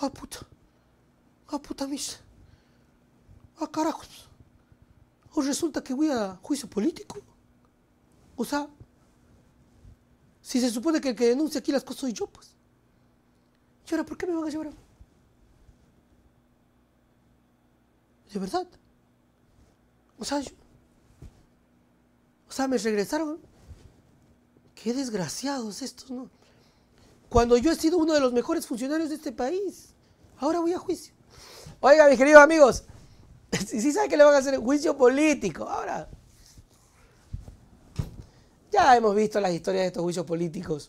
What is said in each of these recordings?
¡Ah, puta! ¡Ah, puta misa! ¡Ah, carajos! ¿O resulta que voy a juicio político? O sea, si se supone que el que denuncia aquí las cosas soy yo, pues. ¿Y ahora por qué me van a llevar a mí? ¿De verdad? O sea, yo... O sea, me regresaron. Qué desgraciados estos, ¿no? Cuando yo he sido uno de los mejores funcionarios de este país. Ahora voy a juicio. Oiga, mis queridos amigos, sí saben que le van a hacer juicio político. Ahora, ya hemos visto las historias de estos juicios políticos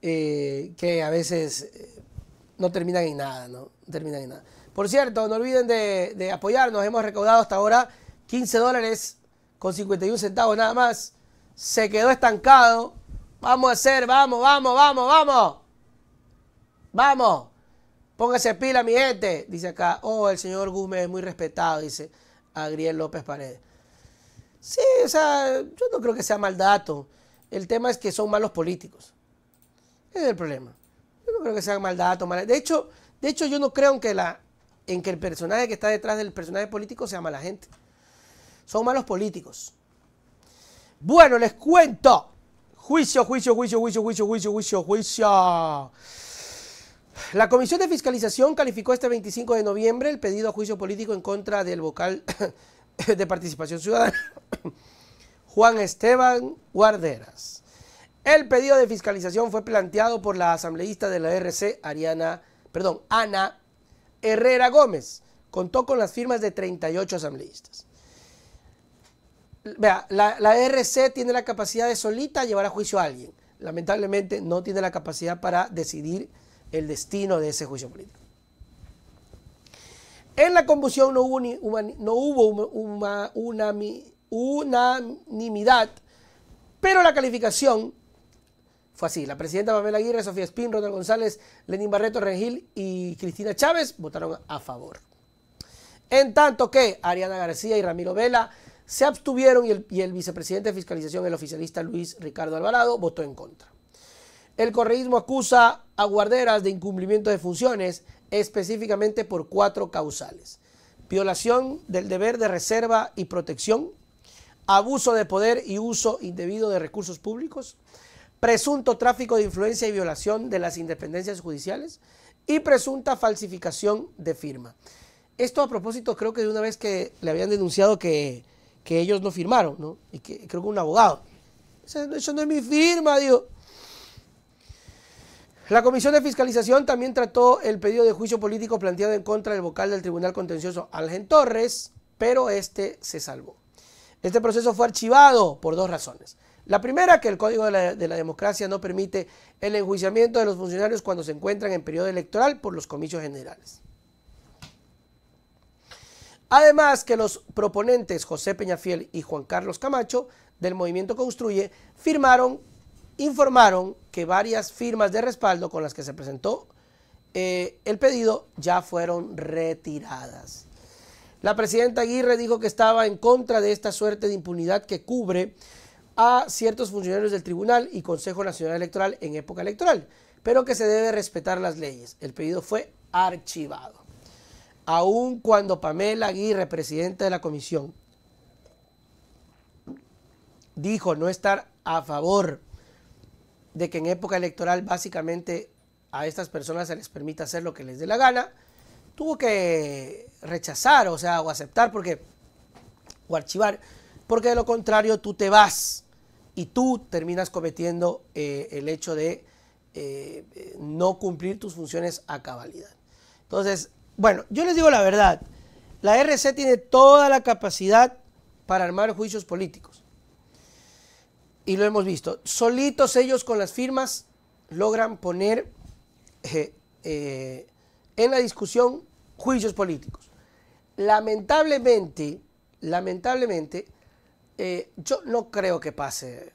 que a veces no terminan en nada, ¿no? No terminan en nada. Por cierto, no olviden de apoyarnos. Hemos recaudado hasta ahora $15.51 nada más. Se quedó estancado. Vamos a hacer, vamos. Vamos. Póngase pila, mi gente. Dice acá, oh, el señor Gómez es muy respetado, dice Agriel López Paredes. Sí, o sea, yo no creo que sea mal dato. El tema es que son malos políticos. Ese es el problema. Yo no creo que sea mal dato. Mal... De hecho, yo no creo que en que el personaje que está detrás del personaje político sea mala gente. Son malos políticos. Bueno, les cuento. Juicio. La Comisión de Fiscalización calificó este 25 de noviembre el pedido a juicio político en contra del vocal de Participación Ciudadana, Juan Esteban Guarderas. El pedido de fiscalización fue planteado por la asambleísta de la RC, Ana Herrera Gómez. Contó con las firmas de 38 asambleístas. Vea, la RC tiene la capacidad de solita llevar a juicio a alguien. Lamentablemente no tiene la capacidad para decidir el destino de ese juicio político. En la conmoción no hubo unanimidad, pero la calificación fue así. La presidenta Pamela Aguirre, Sofía Espín, Ronald González, Lenín Barreto, Rengil y Cristina Chávez votaron a favor. En tanto que Ariana García y Ramiro Vela se abstuvieron y el vicepresidente de fiscalización, el oficialista Luis Ricardo Alvarado, votó en contra. El correísmo acusa a Guarderas de incumplimiento de funciones, específicamente por 4 causales: violación del deber de reserva y protección, abuso de poder y uso indebido de recursos públicos, presunto tráfico de influencia y violación de las independencias judiciales y presunta falsificación de firma. Esto a propósito, creo que de una vez que le habían denunciado que ellos no firmaron, ¿no? Y que creo que un abogado. Eso no es mi firma, digo. La Comisión de Fiscalización también trató el pedido de juicio político planteado en contra del vocal del Tribunal Contencioso, Algen Torres, pero este se salvó. Este proceso fue archivado por 2 razones. La primera, que el Código de la Democracia no permite el enjuiciamiento de los funcionarios cuando se encuentran en periodo electoral por los comicios generales. Además, que los proponentes José Peñafiel y Juan Carlos Camacho del movimiento Construye informaron que varias firmas de respaldo con las que se presentó el pedido ya fueron retiradas. La presidenta Aguirre dijo que estaba en contra de esta suerte de impunidad que cubre a ciertos funcionarios del Tribunal y Consejo Nacional Electoral en época electoral, pero que se debe respetar las leyes. El pedido fue archivado. Aun cuando Pamela Aguirre, presidenta de la comisión, dijo no estar a favor de que en época electoral básicamente a estas personas se les permita hacer lo que les dé la gana, tuvo que rechazar, o sea, o aceptar, porque, o archivar, porque de lo contrario tú te vas y tú terminas cometiendo el hecho de no cumplir tus funciones a cabalidad. Entonces, bueno, yo les digo la verdad, la RC tiene toda la capacidad para armar juicios políticos. Y lo hemos visto. Solitos ellos con las firmas logran poner en la discusión juicios políticos. Lamentablemente, yo no creo que pase.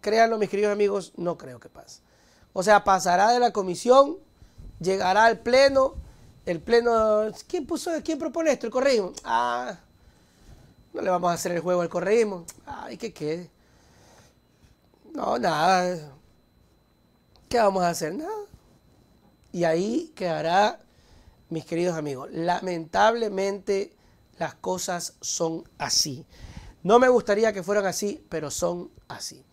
Créanlo, mis queridos amigos, no creo que pase. O sea, pasará de la comisión, llegará al pleno. El pleno, ¿quién propone esto? El correísmo. Ah, no le vamos a hacer el juego al correísmo. Ay, que quede. No, nada. ¿Qué vamos a hacer? Nada. Y ahí quedará, mis queridos amigos. Lamentablemente las cosas son así. No me gustaría que fueran así, pero son así.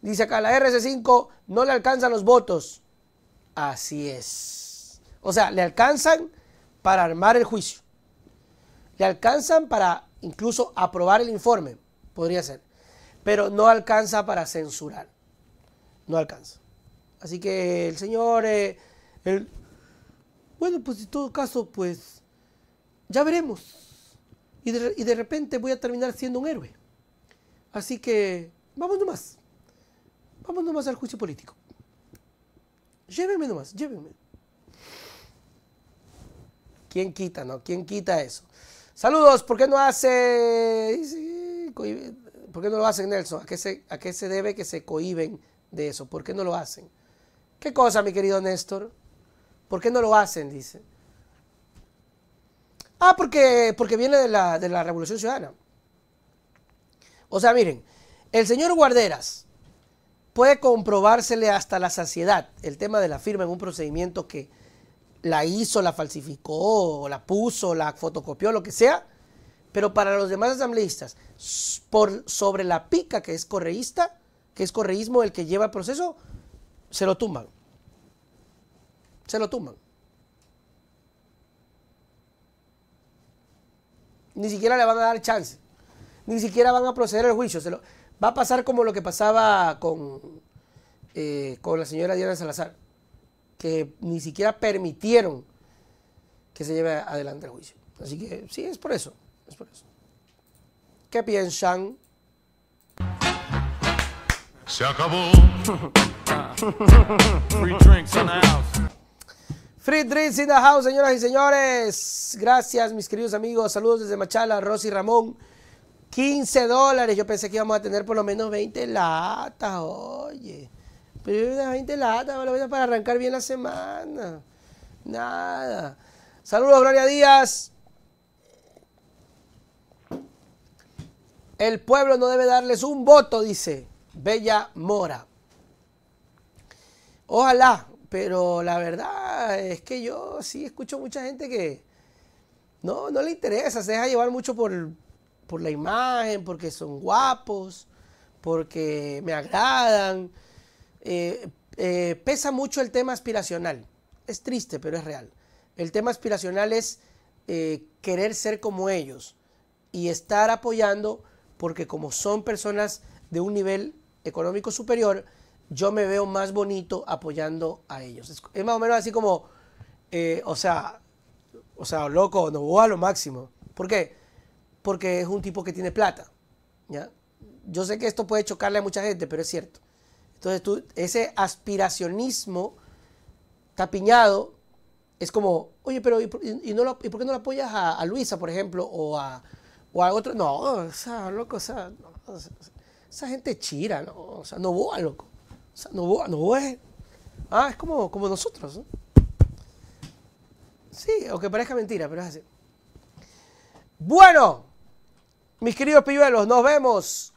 Dice acá, la RC5 no le alcanzan los votos. Así es. O sea, le alcanzan para armar el juicio. Le alcanzan para incluso aprobar el informe, podría ser. Pero no alcanza para censurar. No alcanza. Así que el señor... Bueno, pues en todo caso, pues ya veremos. Y de repente voy a terminar siendo un héroe. Así que vamos nomás. Vamos nomás al juicio político. Llévenme nomás, llévenme. ¿Quién quita, no? ¿Quién quita eso? Saludos, ¿por qué no hace? ¿Por qué no lo hacen, Nelson? ¿A qué se debe que se cohíben de eso? ¿Por qué no lo hacen? ¿Qué cosa, mi querido Néstor? ¿Por qué no lo hacen? Dice. Ah, porque viene de la Revolución Ciudadana. O sea, miren, el señor Guarderas puede comprobársele hasta la saciedad el tema de la firma en un procedimiento que la hizo, la falsificó, la puso, la fotocopió, lo que sea, pero para los demás asambleístas, por sobre la pica que es correísta, que es correísmo el que lleva el proceso, se lo tumban. Se lo tumban. Ni siquiera le van a dar chance. Ni siquiera van a proceder al juicio. Va a pasar como lo que pasaba con la señora Diana Salazar. Que ni siquiera permitieron que se lleve adelante el juicio. Así que sí, es por eso. Es por eso. ¿Qué piensan? Se acabó. Free drinks in the house. Free drinks in the house, señoras y señores. Gracias, mis queridos amigos. Saludos desde Machala, Rosy Ramón. $15. Yo pensé que íbamos a tener por lo menos 20 latas, oye. Pero unas 20 latas, por lo menos para arrancar bien la semana. Nada. Saludos, Gloria Díaz. El pueblo no debe darles un voto, dice Bella Mora. Ojalá, pero la verdad es que yo sí escucho mucha gente que no le interesa, se deja llevar mucho por la imagen, porque son guapos, porque me agradan. Pesa mucho el tema aspiracional. Es triste, pero es real. El tema aspiracional es querer ser como ellos y estar apoyando porque como son personas de un nivel económico superior, yo me veo más bonito apoyando a ellos. Es más o menos así como, o sea, loco, no voy a lo máximo. ¿Por qué? Porque es un tipo que tiene plata, ¿ya? Yo sé que esto puede chocarle a mucha gente, pero es cierto. Entonces ese aspiracionismo tapiñado es como, oye, pero ¿y por qué no lo apoyas a Luisa, por ejemplo, o a otro? No, o sea, loco, o sea, no, o sea, esa gente chira, ¿no? O sea, no voy a loco. O sea, no es. Ah, es como nosotros, ¿no? Sí, aunque parezca mentira, pero es así. Bueno, mis queridos pilluelos, nos vemos